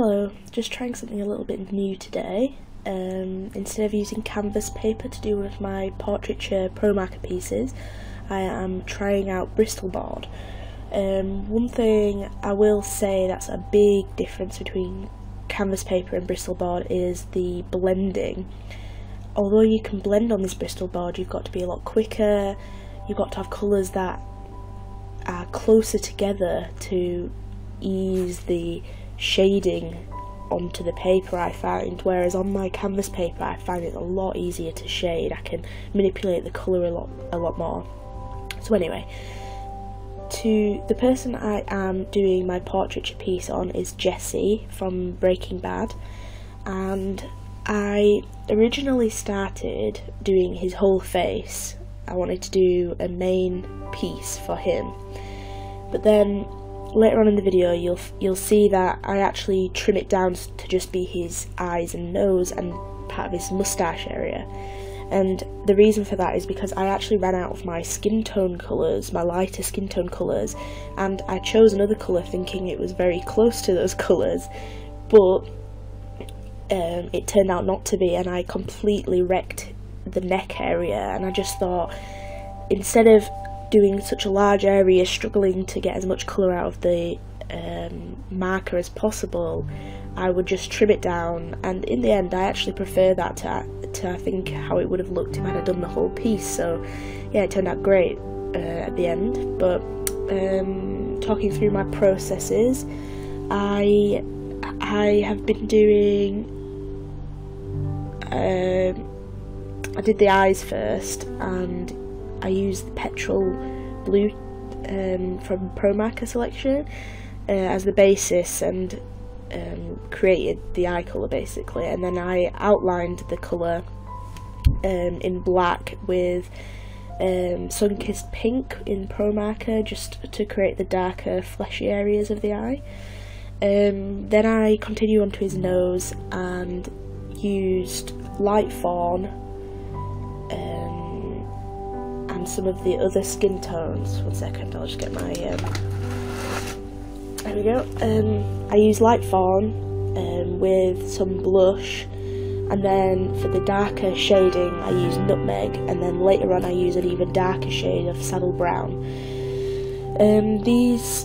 Hello, just trying something a little bit new today. Instead of using canvas paper to do one of my portraiture Promarker pieces, I am trying out Bristol board. One thing I will say that's a big difference between canvas paper and Bristol board is the blending. Although you can blend on this Bristol board, you've got to be a lot quicker, you've got to have colours that are closer together to ease the shading onto the paper, I find, whereas on my canvas paper I find it a lot easier to shade. I can manipulate the colour a lot more. So anyway, to the person I am doing my portraiture piece on is Jessie from Breaking Bad, and I originally started doing his whole face. I wanted to do a main piece for him, but then later on in the video you'll see that I actually trim it down to just be his eyes and nose and part of his moustache area. And the reason for that is because I actually ran out of my skin tone colours, my lighter skin tone colours, and I chose another colour thinking it was very close to those colours, but it turned out not to be, and I completely wrecked the neck area. And I just thought, instead of doing such a large area, struggling to get as much colour out of the marker as possible, I would just trim it down. And in the end I actually prefer that to I think how it would have looked if I had done the whole piece. So yeah, it turned out great at the end. But talking through my processes, I have been doing I did the eyes first, and I used the Petrol Blue from Promarker Selection as the basis, and created the eye colour basically. And then I outlined the colour in black with Sunkissed pink in Promarker, just to create the darker fleshy areas of the eye. Then I continued onto his nose and used Light Fawn and some of the other skin tones. One second, I'll just get my, there we go. I use Light Fawn with some blush, and then for the darker shading I use Nutmeg, and then later on I use an even darker shade of Saddle Brown. These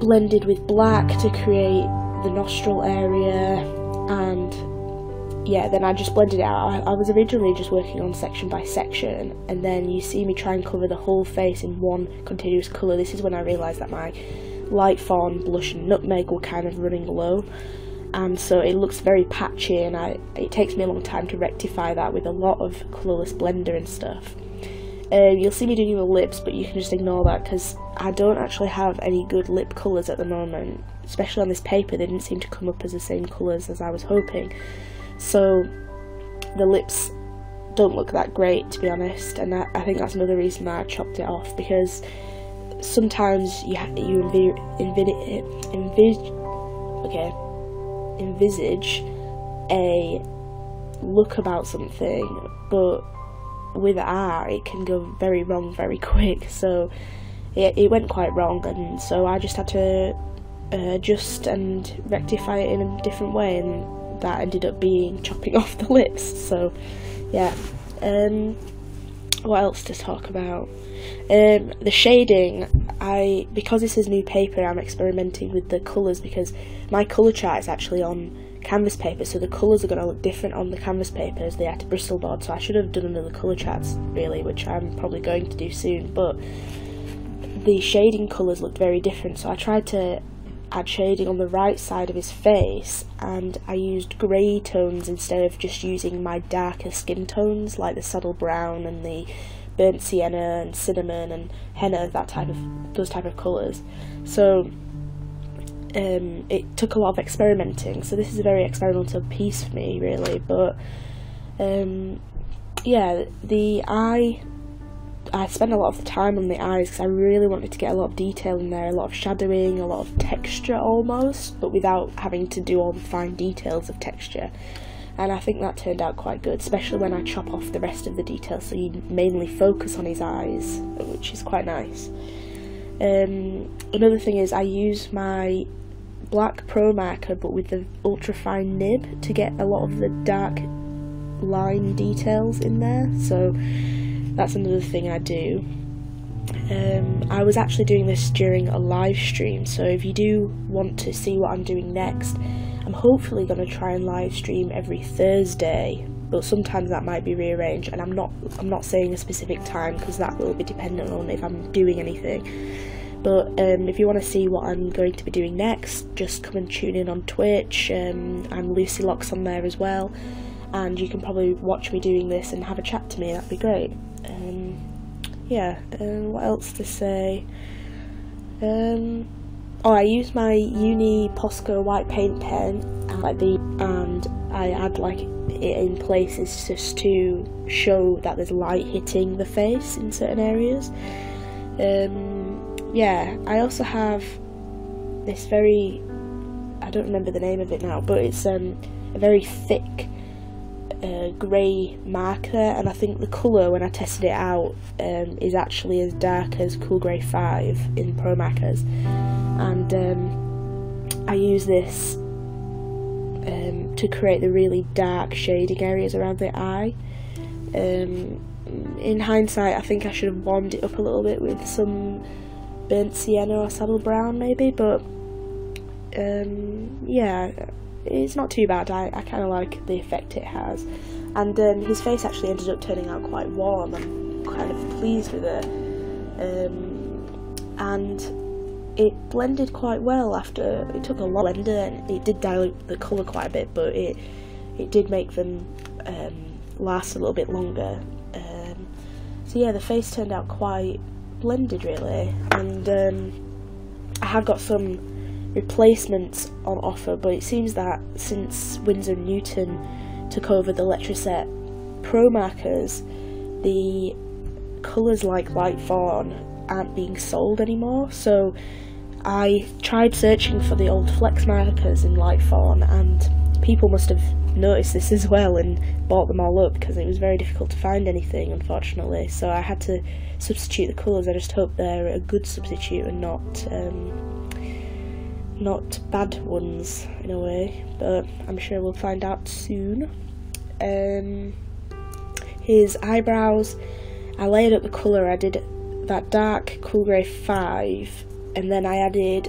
blended with black to create the nostril area, and yeah, then I just blended it out. I was originally just working on section by section, and then you see me try and cover the whole face in one continuous colour. This is when I realised that my Light Fawn, blush and Nutmeg were kind of running low, and so it looks very patchy, and it takes me a long time to rectify that with a lot of colourless blender and stuff. You'll see me doing the lips, but you can just ignore that because I don't actually have any good lip colours at the moment, especially on this paper. They didn't seem to come up as the same colours as I was hoping. So the lips don't look that great, to be honest, and I think that's another reason that I chopped it off, because sometimes you envisage a look about something, but with art it can go very wrong very quick. So it went quite wrong, and so I just had to adjust and rectify it in a different way, and that ended up being chopping off the lips. So yeah, what else to talk about? The shading, because this is new paper, I'm experimenting with the colours, because my colour chart is actually on canvas paper, so the colours are going to look different on the canvas paper as they are to Bristol board. So I should have done another colour charts really, which I'm probably going to do soon, but the shading colours looked very different. So I tried to add shading on the right side of his face, and I used grey tones instead of just using my darker skin tones like the Saddle Brown and the burnt sienna and cinnamon and henna, those type of colours. So it took a lot of experimenting, so this is a very experimental piece for me really. But yeah, the eye, I spent a lot of the time on the eyes because I really wanted to get a lot of detail in there, a lot of shadowing, a lot of texture almost, but without having to do all the fine details of texture. And I think that turned out quite good, especially when I chop off the rest of the details, so you mainly focus on his eyes, which is quite nice. Another thing is I use my black Pro Marker but with the ultra fine nib to get a lot of the dark line details in there, so that's another thing I do. I was actually doing this during a live stream, so if you do want to see what I'm doing next, I'm hopefully going to try and live stream every Thursday, but sometimes that might be rearranged, and I'm not saying a specific time because that will be dependent on if I'm doing anything. But if you want to see what I'm going to be doing next, just come and tune in on Twitch. I'm Lucy Locks on there as well, and you can probably watch me doing this and have a chat to me, that'd be great. Yeah, what else to say? Oh, I use my Uni Posca white paint pen and I add like it in places just to show that there's light hitting the face in certain areas. Yeah, I also have this very, I don't remember the name of it now, but it's a very thick grey marker, and I think the colour when I tested it out is actually as dark as Cool Grey 5 in Pro Markers, and I use this to create the really dark shading areas around the eye. In hindsight, I think I should have warmed it up a little bit with some burnt sienna or saddle brown maybe, but yeah, it's not too bad. I kind of like the effect it has, and his face actually ended up turning out quite warm. I'm kind of pleased with it, and it blended quite well after. It took a lot of blender and it did dilute the colour quite a bit, but it did make them last a little bit longer. So yeah, the face turned out quite blended really, and I have got some replacements on offer, but it seems that since Winsor & Newton took over the Letraset Pro Markers, the colours like Light Fawn aren't being sold anymore, so I tried searching for the old Flex Markers in Light Fawn, and people must have noticed this as well and bought them all up because it was very difficult to find anything, unfortunately, so I had to substitute the colours. I just hope they're a good substitute and not bad ones in a way, but I'm sure we'll find out soon. His eyebrows, I layered up the colour. I did that dark Cool Grey 5 and then I added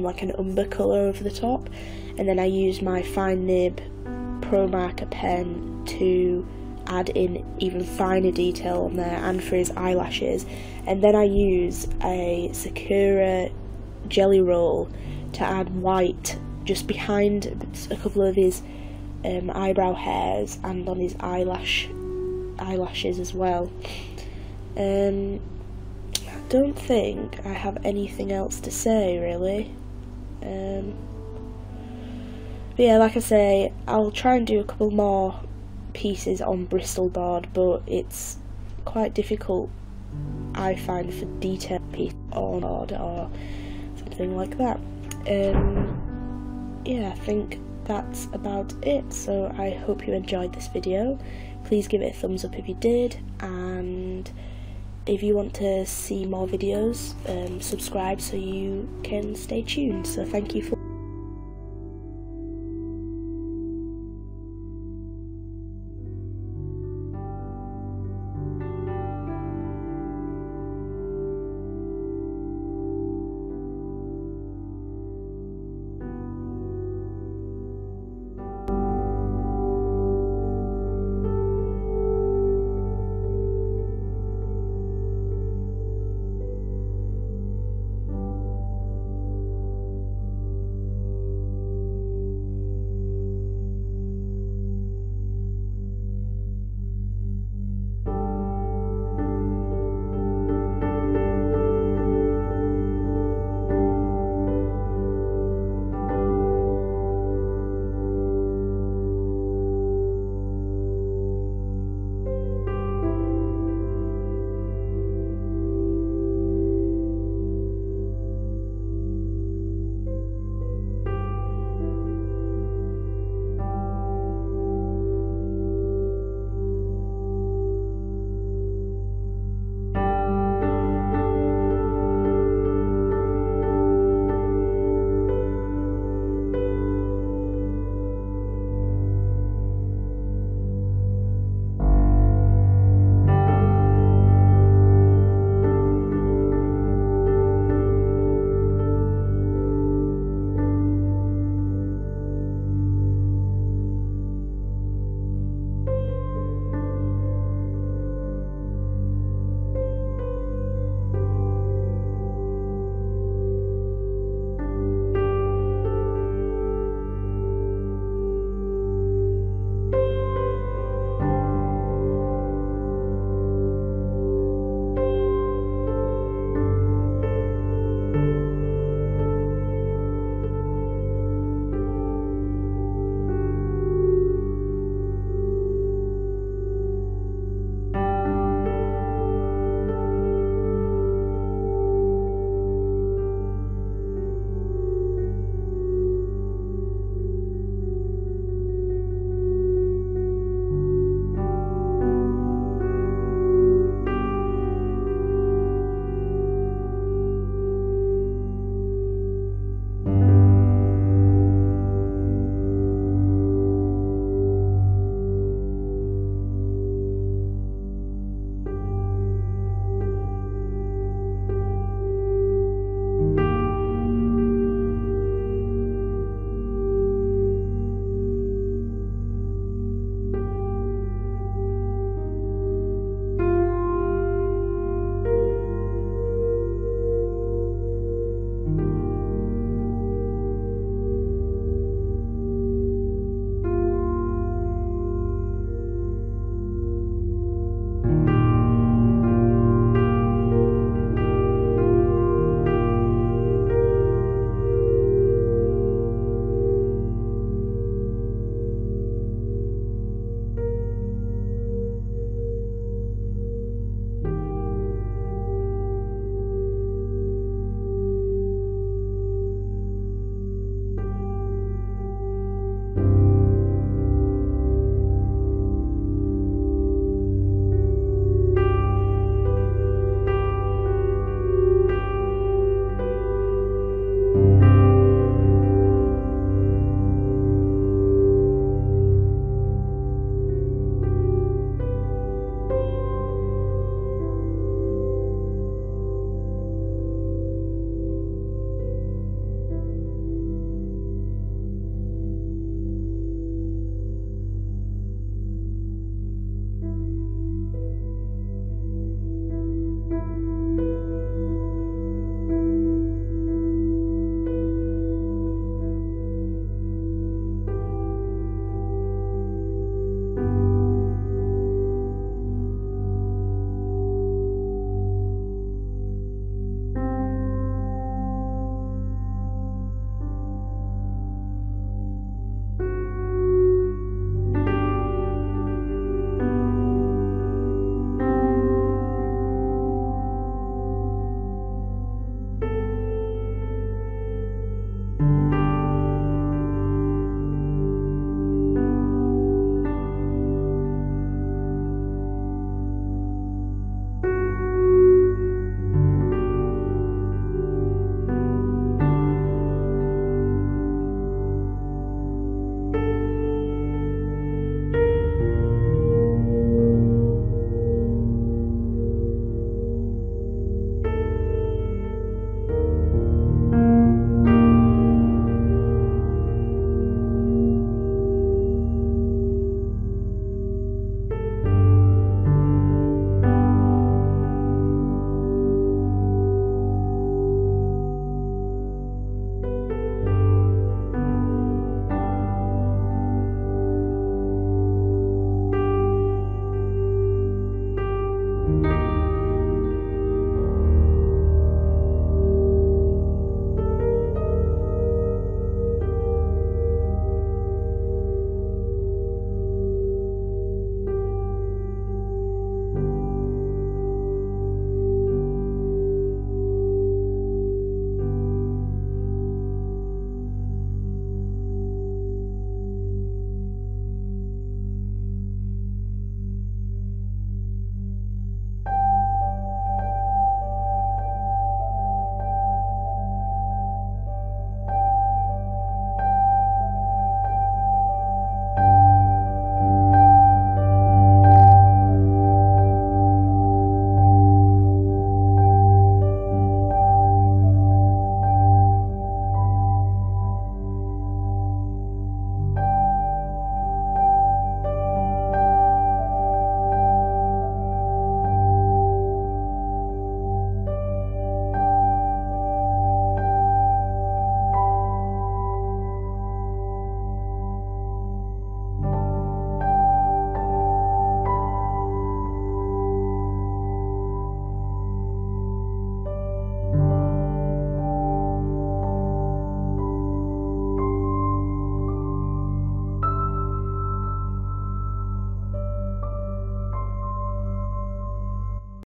like an umber colour over the top, and then I used my fine nib Promarker pen to add in even finer detail on there and for his eyelashes, and then I use a Sakura Gelly Roll to add white just behind a couple of his eyebrow hairs and on his eyelashes as well. I don't think I have anything else to say really. But yeah, like I say, I'll try and do a couple more pieces on Bristol board, but it's quite difficult I find for detailed pieces on board or something like that. Yeah, I think that's about it, so I hope you enjoyed this video. Please give it a thumbs up if you did, and if you want to see more videos, subscribe so you can stay tuned. So thank you for